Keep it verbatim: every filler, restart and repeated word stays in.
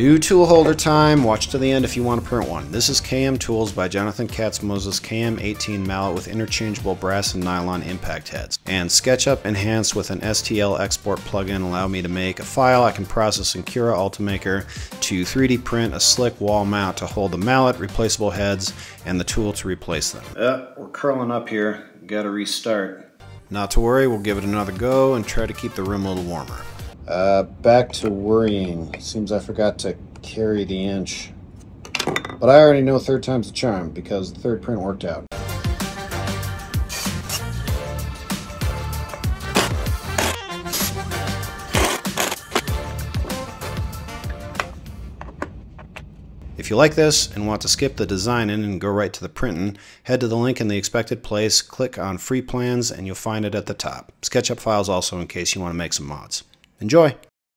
New tool holder time. Watch to the end if you want to print one. This is K M Tools by Jonathan Katz Moses K M eighteen mallet with interchangeable brass and nylon impact heads. And SketchUp enhanced with an S T L export plugin allow me to make a file I can process in Cura Ultimaker to three D print a slick wall mount to hold the mallet, replaceable heads, and the tool to replace them. Uh, we're curling up here. Gotta restart. Not to worry, we'll give it another go and try to keep the room a little warmer. Uh, back to worrying. Seems I forgot to carry the inch. But I already know third time's the charm because the third print worked out. If you like this and want to skip the designing and go right to the printing, head to the link in the expected place, click on free plans, and you'll find it at the top. SketchUp files also in case you want to make some mods. Enjoy!